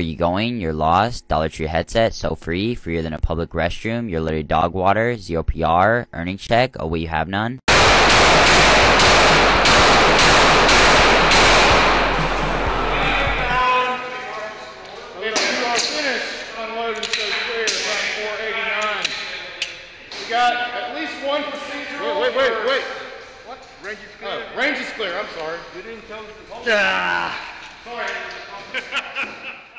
Where are you going? You're lost. Dollar Tree headset, so free. Freer than a public restroom. You're literally dog water. Zero PR. Earnings check. Oh, wait, you have none. Wait. What? Range is clear. Oh, range is clear. I'm sorry. You didn't tell us the whole. Sorry.